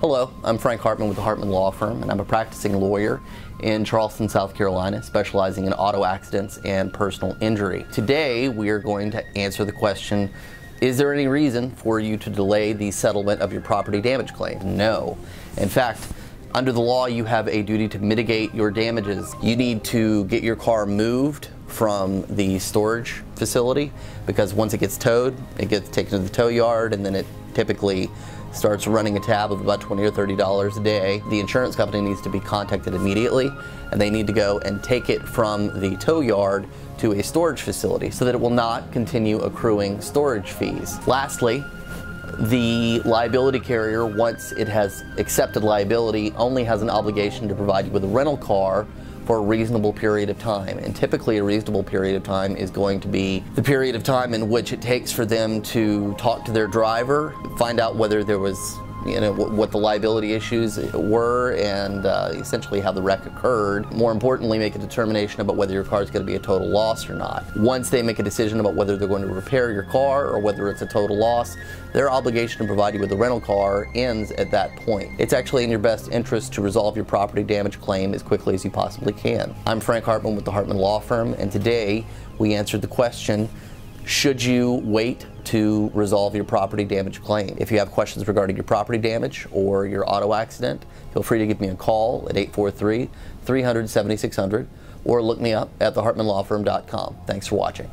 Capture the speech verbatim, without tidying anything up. Hello, I'm Frank Hartman with the Hartman Law Firm, and I'm a practicing lawyer in Charleston, South Carolina, specializing in auto accidents and personal injury. Today, we are going to answer the question, is there any reason for you to delay the settlement of your property damage claim? No. In fact, under the law, you have a duty to mitigate your damages. You need to get your car moved from the storage facility, because once it gets towed, it gets taken to the tow yard, and then it typically starts running a tab of about twenty or thirty dollars a day. The insurance company needs to be contacted immediately, and they need to go and take it from the tow yard to a storage facility so that it will not continue accruing storage fees. Lastly, the liability carrier, once it has accepted liability, only has an obligation to provide you with a rental car for a reasonable period of time. And typically a reasonable period of time is going to be the period of time in which it takes for them to talk to their driver, find out whether there was, you know, what the liability issues were, and uh, essentially how the wreck occurred. More importantly, make a determination about whether your car is going to be a total loss or not. Once they make a decision about whether they're going to repair your car or whether it's a total loss, their obligation to provide you with a rental car ends at that point. It's actually in your best interest to resolve your property damage claim as quickly as you possibly can. I'm Frank Hartman with the Hartman Law Firm, and today we answered the question, should you wait to resolve your property damage claim? If you have questions regarding your property damage or your auto accident, feel free to give me a call at eight four three, three hundred, seventy-six hundred or look me up at the hartman law firm dot com. Thanks for watching.